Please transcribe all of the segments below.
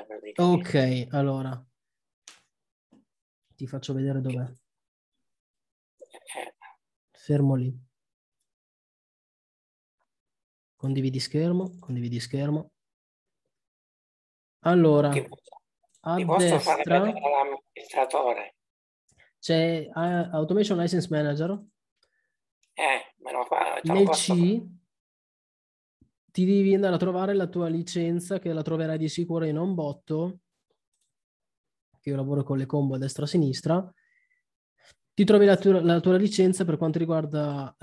volta per dei capelli. Ok, allora ti faccio vedere dov'è. Fermo lì. Condividi schermo, condividi schermo. Allora, a destra c'è Automation License Manager. Me lo fa, nel posso... C ti devi andare a trovare la tua licenza, che la troverai di sicuro in un botto, che io lavoro con le combo a destra e a sinistra. Ti trovi la tua licenza per quanto riguarda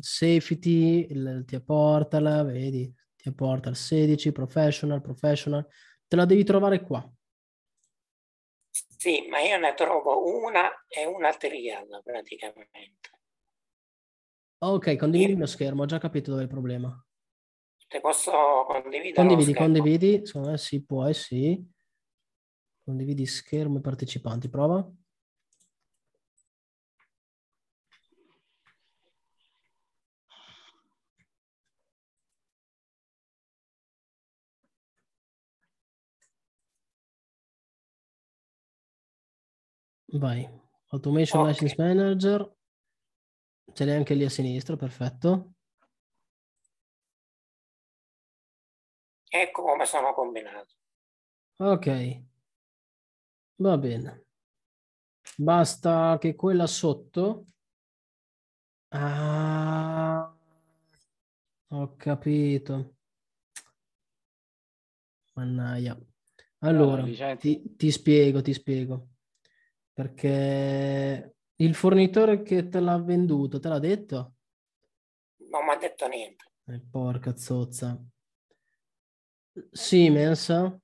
safety, il TIA Portal, vedi? TIA Portal 16, professional. Te la devi trovare qua. Sì, ma io ne trovo una e una triad praticamente. Ok, condividi il mio schermo, ho già capito dove è il problema. Te posso condividere? Condividi, secondo me sì, puoi, sì. Condividi schermo e partecipanti, prova. Vai, Automation License Manager, ce l'hai anche lì a sinistra, perfetto. Ecco come sono combinato. Ok, va bene. Basta che quella sotto... Ah, ho capito. Mannaia. Allora, ti spiego. Perché il fornitore che te l'ha venduto, te l'ha detto? Non mi ha detto niente. Porca zozza. Siemens,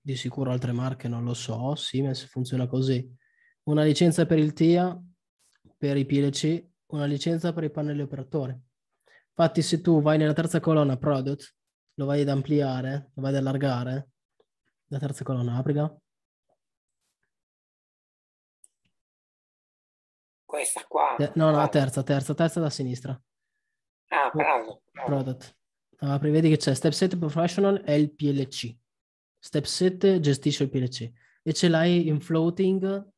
di sicuro altre marche non lo so, Siemens funziona così. Una licenza per il TIA, per i PLC, una licenza per i pannelli operatori. Infatti se tu vai nella terza colonna Product, lo vai ad ampliare, lo vai ad allargare, la terza colonna apri. Questa qua? No, la terza da sinistra. Ah, bravo. Product. Apri, vedi che c'è Step 7 Professional e il PLC. Step 7 gestisce il PLC. E ce l'hai in floating,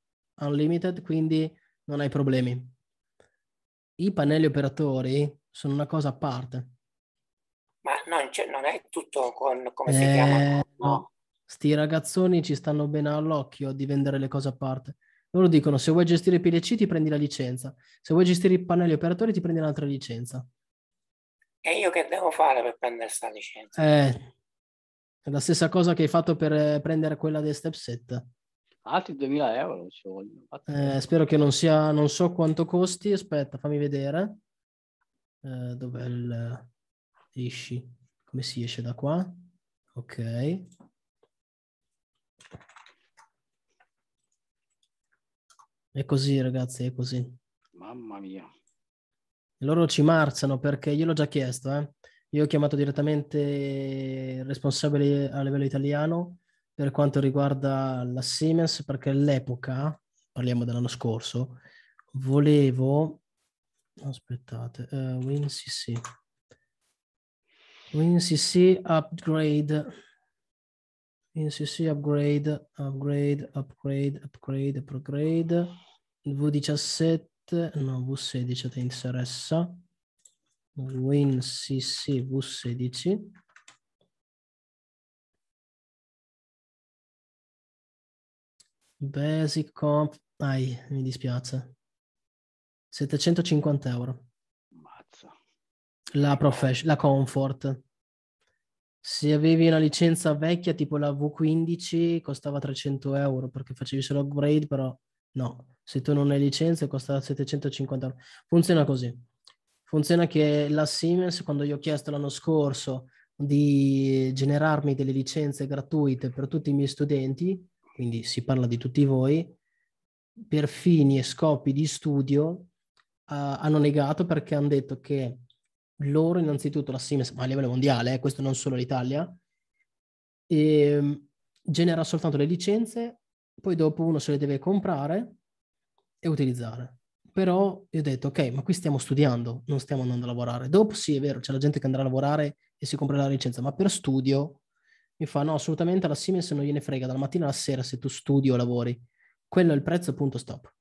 unlimited, quindi non hai problemi. I pannelli operatori sono una cosa a parte. Ma non è tutto con, come si chiama? No, sti ragazzoni ci stanno bene all'occhio di vendere le cose a parte. Loro dicono, se vuoi gestire i PLC ti prendi la licenza, se vuoi gestire i pannelli operatori ti prendi un'altra licenza. E io che devo fare per prendere questa licenza? È la stessa cosa che hai fatto per prendere quella del Step 7. Altri 2000 euro ci vogliono. Spero che non sia, non so quanto costi, aspetta, fammi vedere. Dov'è il... Esci. Come si esce da qua? Ok. È così ragazzi, è così. Mamma mia. Loro ci marzano perché io l'ho già chiesto. Io ho chiamato direttamente il responsabile a livello italiano per quanto riguarda la Siemens, perché all'epoca, parliamo dell'anno scorso, volevo... Aspettate, WinCC. WinCC upgrade. WinCC upgrade. V17, no, V16 ti interessa. WinCC V16. Basic comp, mi dispiace. 750 euro. Mazza. La comfort. Se avevi una licenza vecchia tipo la V15 costava 300 euro perché facevi solo upgrade, però no, se tu non hai licenza costa 750 euro. Funziona così, funziona che la Siemens, quando gli ho chiesto l'anno scorso di generarmi delle licenze gratuite per tutti i miei studenti, quindi si parla di tutti voi, per fini e scopi di studio hanno negato, perché hanno detto che loro innanzitutto la Siemens, ma a livello mondiale, questo non solo l'Italia, genera soltanto le licenze, poi dopo uno se le deve comprare e utilizzare. Però io ho detto, ok, ma qui stiamo studiando, non stiamo andando a lavorare. Dopo sì, è vero, c'è la gente che andrà a lavorare e si comprerà la licenza, ma per studio Mi fa no, assolutamente alla Siemens non gliene frega, dalla mattina alla sera se tu studi o lavori. Quello è il prezzo, punto, stop.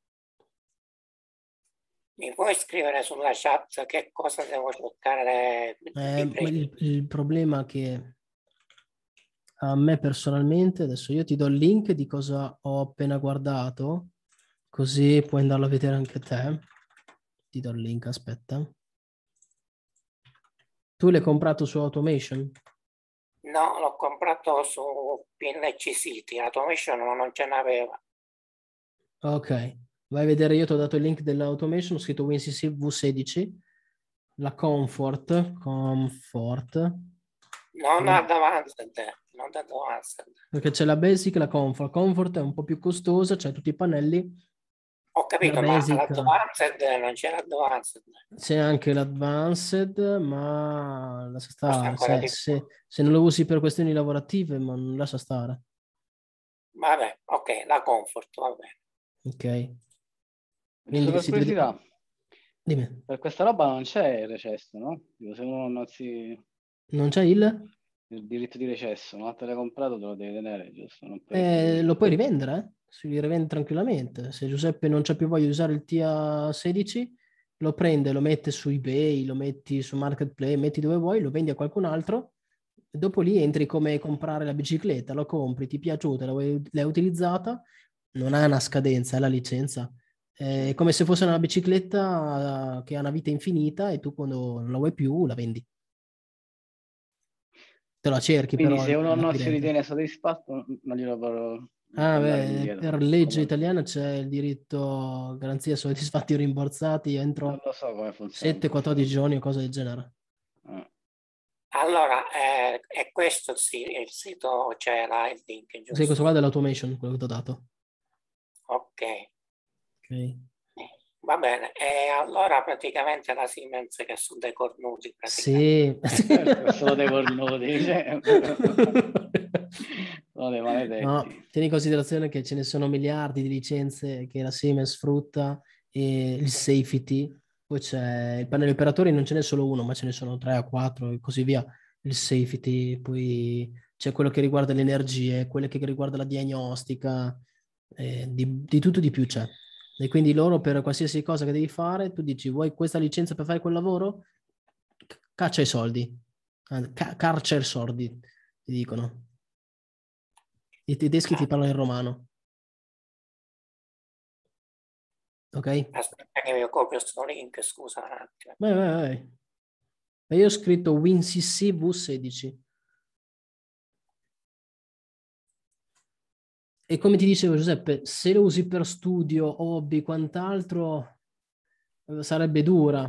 Mi puoi scrivere sulla chat che cosa devo cercare? Il problema è che a me personalmente, adesso io ti do il link di cosa ho appena guardato, così puoi andarlo a vedere anche te. Ti do il link, aspetta. Tu l'hai comprato su Automation? No, l'ho comprato su PNC City, Automation non ce n'aveva. Ok. Vai a vedere, io ti ho dato il link dell'automation, ho scritto WinCC V16, la Comfort. Non Advanced, non Advanced. Perché c'è la Basic e la Comfort. Comfort è un po' più costosa, c'è tutti i pannelli. Ho capito, ma l'Advanced non c'è l'Advanced. C'è anche l'Advanced, ma lascia stare, se non lo usi per questioni lavorative, ma non lascia stare. Vabbè, ok, la Comfort, va bene. Ok. Curiosità, dimmi. Per questa roba non c'è il recesso, no? Se uno non c'è il diritto di recesso, no? Te l'hai comprato, te lo devi tenere, giusto? Non puoi... lo puoi rivendere, eh? Si rivende tranquillamente. Se Giuseppe non c'è più voglia di usare il TIA 16, lo prende, lo mette su eBay, lo metti su Marketplace, metti dove vuoi, lo vendi a qualcun altro. Dopo lì entri come comprare la bicicletta, lo compri, ti è piaciuta, l'hai utilizzata, non ha una scadenza, è la licenza. È come se fosse una bicicletta che ha una vita infinita e tu quando non la vuoi più la vendi. Te la cerchi. Quindi però se uno non si ritiene soddisfatto non glielo farò. Ah, beh, per legge italiana c'è il diritto garanzia soddisfatti o rimborsati entro 7-14 giorni o cose del genere. Allora, è questo il sito, c'è il link giusto? Sì, questo qua è dell'automation, quello che ti ho dato. Ok. Okay. Va bene, e allora praticamente la Siemens che sono dei cornuti. Sì, sono dei cornuti. No, tieni in considerazione che ce ne sono miliardi di licenze che la Siemens sfrutta, e il safety, poi c'è il pannello operatori, non ce n'è solo uno, ma ce ne sono 3 o 4 e così via. Il safety, poi c'è quello che riguarda le energie, quello che riguarda la diagnostica, di tutto di più c'è. E quindi loro per qualsiasi cosa che devi fare, tu dici vuoi questa licenza per fare quel lavoro? Caccia i soldi, carcer i soldi, ti dicono. I tedeschi ti parlano in romano. Ok? Aspetta che mi copio questo link, scusa un attimo. Vai. Ma io ho scritto WinCC V16. E come ti dicevo Giuseppe, se lo usi per studio, hobby, quant'altro, sarebbe dura,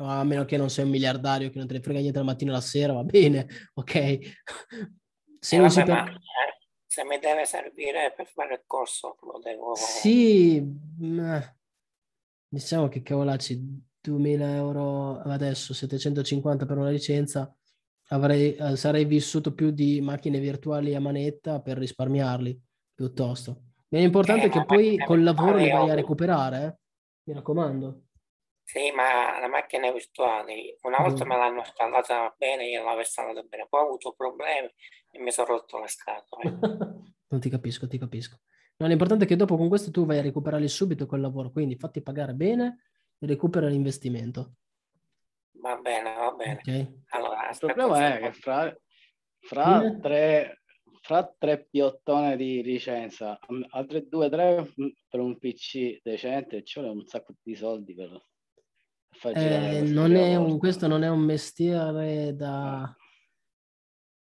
a meno che non sei un miliardario che non te ne frega niente la mattina e la sera, va bene, ok. Se lo usi per... Se mi deve servire per fare il corso, lo devo... Sì, ma... diciamo che cavolacci, 2.000 euro adesso, 750 per una licenza, sarei vissuto più di macchine virtuali a manetta per risparmiarli. Piuttosto. L'importante è che poi col lavoro li vai a recuperare, mi raccomando. Sì, ma la macchina virtuale, una volta me l'hanno installata bene, io l'avevo installata bene, poi ho avuto problemi e mi sono rotto la scatola. Non ti capisco. No, l'importante è che dopo con questo tu vai a recuperarli subito col lavoro, quindi fatti pagare bene e recupera l'investimento. Va bene. Okay. Allora, il problema è che fra tre piottone di licenza, altre 2-3 per un PC decente, ci vuole un sacco di soldi per far girare. Questo non è un mestiere da...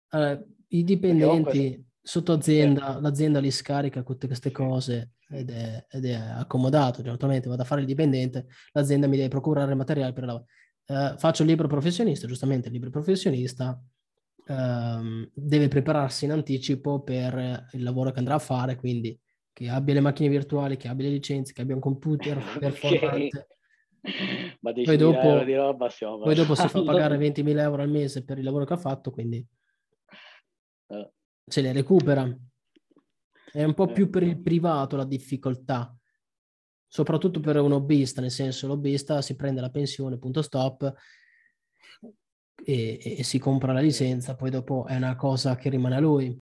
Allora, i dipendenti sotto azienda, l'azienda li scarica tutte queste cose ed è accomodato, giustamente vado a fare il dipendente, l'azienda mi deve procurare materiale per la... faccio il libero professionista, giustamente il libero professionista deve prepararsi in anticipo per il lavoro che andrà a fare, quindi che abbia le macchine virtuali, che abbia le licenze, che abbia un computer performante. Ma poi dopo si fa pagare 20.000 euro al mese per il lavoro che ha fatto, quindi se le recupera. È un po' più per il privato la difficoltà, soprattutto per un hobbista, nel senso l'hobbista si prende la pensione, punto stop. e si compra la licenza, poi dopo è una cosa che rimane a lui.